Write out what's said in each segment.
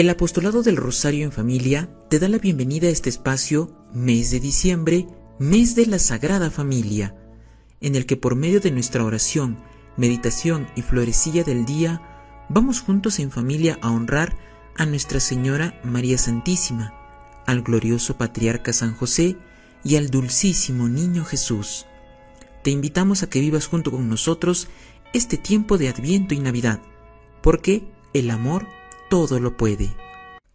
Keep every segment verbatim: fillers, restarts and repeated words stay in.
El Apostolado del Rosario en Familia te da la bienvenida a este espacio, mes de diciembre, mes de la Sagrada Familia, en el que por medio de nuestra oración, meditación y florecilla del día, vamos juntos en familia a honrar a Nuestra Señora María Santísima, al glorioso Patriarca San José y al dulcísimo Niño Jesús. Te invitamos a que vivas junto con nosotros este tiempo de Adviento y Navidad, porque el amor todo lo puede.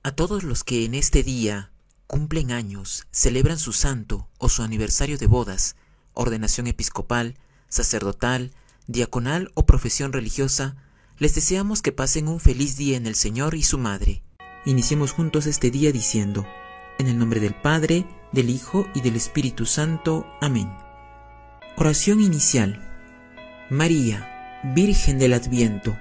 A todos los que en este día cumplen años, celebran su santo o su aniversario de bodas, ordenación episcopal, sacerdotal, diaconal o profesión religiosa, les deseamos que pasen un feliz día en el Señor y su Madre. Iniciemos juntos este día diciendo: en el nombre del Padre, del Hijo y del Espíritu Santo. Amén. Oración inicial. María, Virgen del Adviento,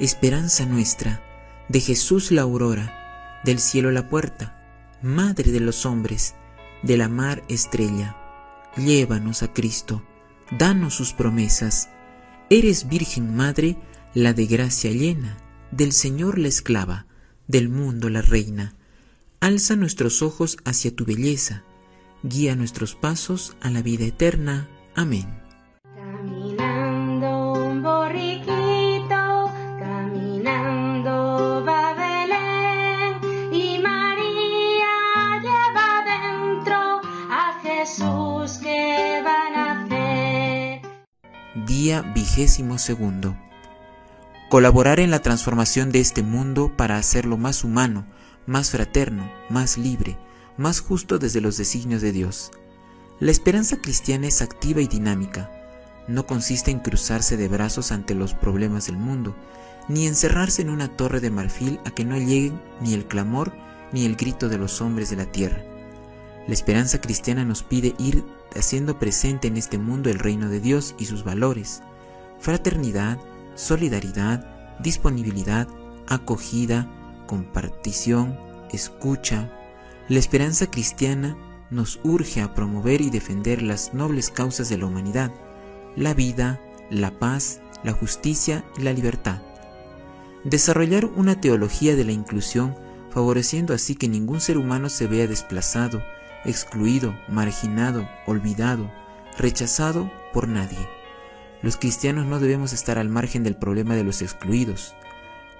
esperanza nuestra, de Jesús la aurora, del cielo la puerta, Madre de los hombres, de la mar estrella, llévanos a Cristo, danos sus promesas. Eres Virgen Madre, la de gracia llena, del Señor la esclava, del mundo la reina. Alza nuestros ojos hacia tu belleza, guía nuestros pasos a la vida eterna. Amén. Día vigésimo segundo. Colaborar en la transformación de este mundo para hacerlo más humano, más fraterno, más libre, más justo desde los designios de Dios. La esperanza cristiana es activa y dinámica. No consiste en cruzarse de brazos ante los problemas del mundo, ni encerrarse en una torre de marfil a que no lleguen ni el clamor ni el grito de los hombres de la tierra. La esperanza cristiana nos pide ir haciendo presente en este mundo el reino de Dios y sus valores: fraternidad, solidaridad, disponibilidad, acogida, compartición, escucha. La esperanza cristiana nos urge a promover y defender las nobles causas de la humanidad: la vida, la paz, la justicia y la libertad. Desarrollar una teología de la inclusión, favoreciendo así que ningún ser humano se vea desplazado, excluido, marginado, olvidado, rechazado por nadie. Los cristianos no debemos estar al margen del problema de los excluidos.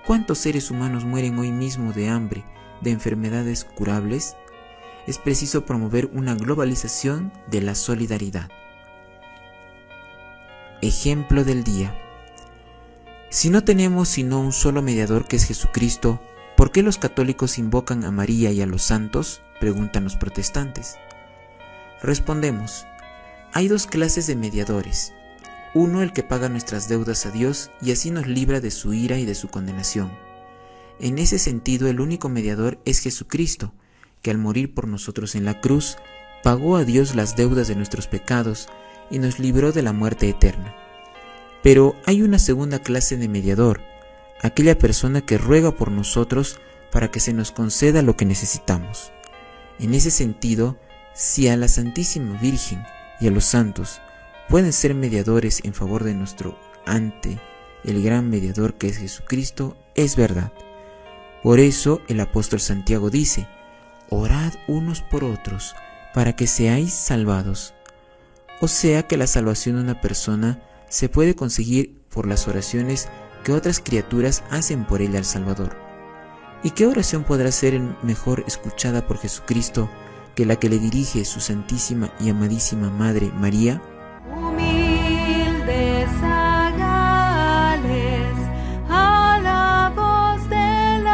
¿Cuántos seres humanos mueren hoy mismo de hambre, de enfermedades curables? Es preciso promover una globalización de la solidaridad. Ejemplo del día. Si no tenemos sino un solo mediador, que es Jesucristo, ¿por qué los católicos invocan a María y a los santos?, preguntan los protestantes. Respondemos: hay dos clases de mediadores. Uno, el que paga nuestras deudas a Dios y así nos libra de su ira y de su condenación. En ese sentido, el único mediador es Jesucristo, que al morir por nosotros en la cruz, pagó a Dios las deudas de nuestros pecados y nos libró de la muerte eterna. Pero hay una segunda clase de mediador, aquella persona que ruega por nosotros para que se nos conceda lo que necesitamos. En ese sentido, si a la Santísima Virgen y a los santos pueden ser mediadores en favor de nuestro ante el gran mediador que es Jesucristo, es verdad. Por eso el apóstol Santiago dice: orad unos por otros para que seáis salvados. O sea que la salvación de una persona se puede conseguir por las oraciones que otras criaturas hacen por ella al Salvador. ¿Y qué oración podrá ser mejor escuchada por Jesucristo que la que le dirige su Santísima y Amadísima Madre María? Humildes zagales, a la voz del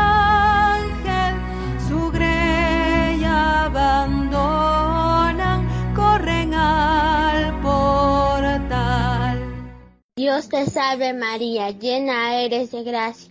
ángel, su grella abandonan, corren al portal. Dios te salve María, llena eres de gracia.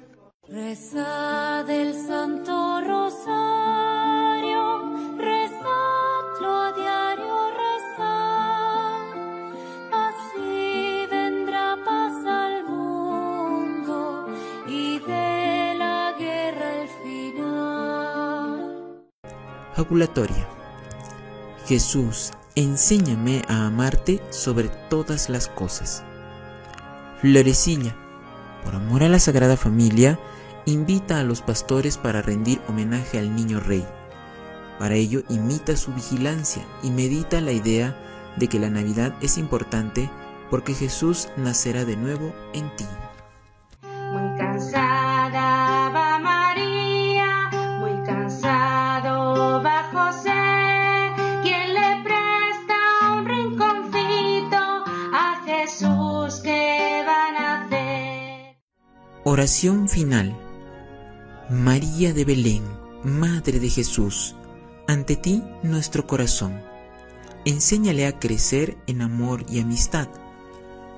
Rezad el Santo Rosario, rezadlo a diario, rezad, así vendrá paz al mundo y de la guerra el final. Jaculatoria. Jesús, enséñame a amarte sobre todas las cosas. Florecilla, por amor a la Sagrada Familia, invita a los pastores para rendir homenaje al niño rey. Para ello, imita su vigilancia y medita la idea de que la Navidad es importante porque Jesús nacerá de nuevo en ti. Muy cansada va María, muy cansado va José, quien le presta un rinconcito a Jesús que va a nacer. Oración final. María de Belén, Madre de Jesús, ante ti nuestro corazón. Enséñale a crecer en amor y amistad.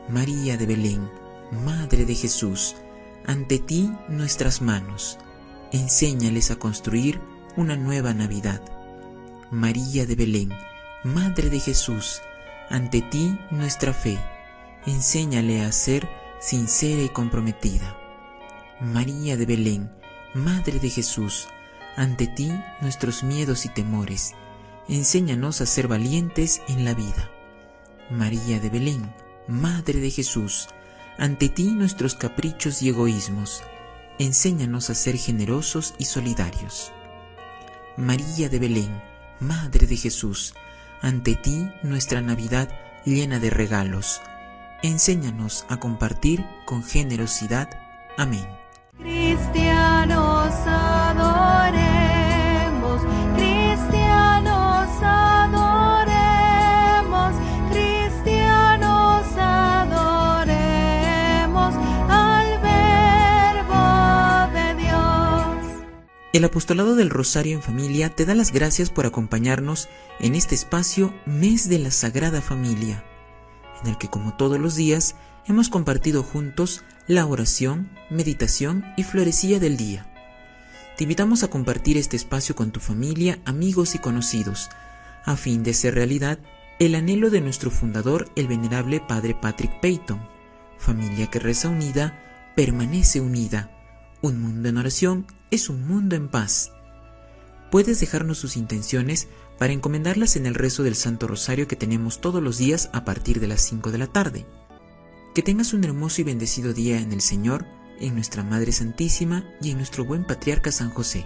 María de Belén, Madre de Jesús, ante ti nuestras manos. Enséñales a construir una nueva Navidad. María de Belén, Madre de Jesús, ante ti nuestra fe. Enséñale a ser sincera y comprometida. María de Belén, Madre de Jesús, ante ti nuestros miedos y temores, enséñanos a ser valientes en la vida. María de Belén, Madre de Jesús, ante ti nuestros caprichos y egoísmos, enséñanos a ser generosos y solidarios. María de Belén, Madre de Jesús, ante ti nuestra Navidad llena de regalos, enséñanos a compartir con generosidad. Amén. Cristianos adoremos, cristianos adoremos, cristianos adoremos al Verbo de Dios. El Apostolado del Rosario en Familia te da las gracias por acompañarnos en este espacio Mes de la Sagrada Familia, en el que, como todos los días, hemos compartido juntos la oración, meditación y florecilla del día. Te invitamos a compartir este espacio con tu familia, amigos y conocidos, a fin de hacer realidad el anhelo de nuestro fundador, el venerable Padre Patrick Peyton. Familia que reza unida, permanece unida. Un mundo en oración es un mundo en paz. Puedes dejarnos sus intenciones para encomendarlas en el rezo del Santo Rosario que tenemos todos los días a partir de las cinco de la tarde. Que tengas un hermoso y bendecido día en el Señor, en nuestra Madre Santísima y en nuestro buen Patriarca San José.